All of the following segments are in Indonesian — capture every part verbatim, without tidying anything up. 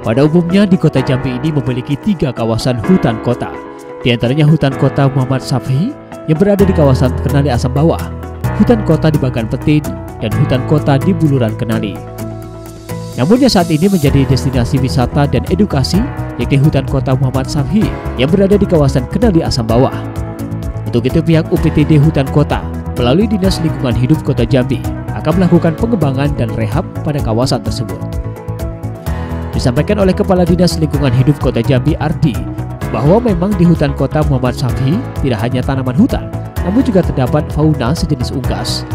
Pada umumnya di kota Jambi ini memiliki tiga kawasan hutan kota. Di antaranya hutan kota Muhammad Sa'fi yang berada di kawasan Kenali Asam Bawah, hutan kota di Bagan Petin, dan hutan kota di Buluran Kenali. Namun yang saat ini menjadi destinasi wisata dan edukasi yakni hutan kota Muhammad Sa'fi yang berada di kawasan Kenali Asam Bawah. Untuk itu pihak U P T D Hutan Kota melalui Dinas Lingkungan Hidup Kota Jambi akan melakukan pengembangan dan rehab pada kawasan tersebut. Disampaikan oleh Kepala Dinas Lingkungan Hidup Kota Jambi Ardi bahwa memang di hutan kota Muhammad Sa'fi tidak hanya tanaman hutan, namun juga terdapat fauna sejenis unggas.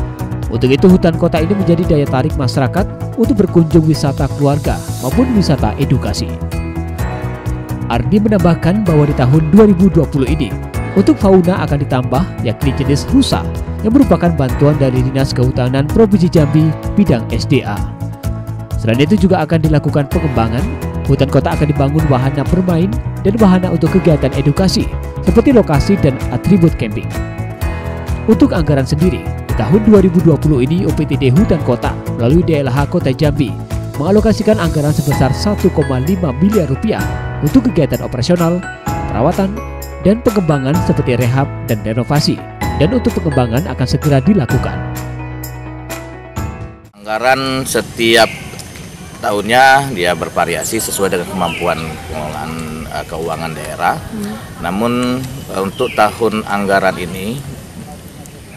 Untuk itu hutan kota ini menjadi daya tarik masyarakat untuk berkunjung wisata keluarga maupun wisata edukasi. Ardi menambahkan bahwa di tahun dua ribu dua puluh ini, untuk fauna akan ditambah yakni jenis rusa yang merupakan bantuan dari Dinas Kehutanan Provinsi Jambi bidang S D A. Selain itu juga akan dilakukan pengembangan, hutan kota akan dibangun wahana bermain dan wahana untuk kegiatan edukasi seperti lokasi dan atribut camping. Untuk anggaran sendiri, di tahun dua ribu dua puluh ini U P T D Hutan Kota melalui D L H Kota Jambi mengalokasikan anggaran sebesar satu koma lima miliar rupiah untuk kegiatan operasional, perawatan, dan pengembangan seperti rehab dan renovasi, dan untuk pengembangan akan segera dilakukan. Anggaran setiap tahunnya dia bervariasi sesuai dengan kemampuan pengelolaan keuangan daerah. Hmm. Namun untuk tahun anggaran ini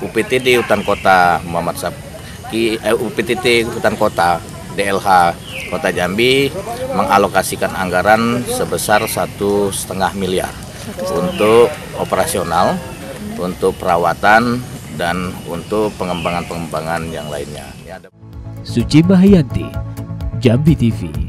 U P T D Hutan Kota Muhammad Sa'fi, eh, U P T D Hutan Kota D L H Kota Jambi mengalokasikan anggaran sebesar satu setengah miliar untuk operasional, untuk perawatan, dan untuk pengembangan-pengembangan yang lainnya. Suci Bahyanti, Jambi T V.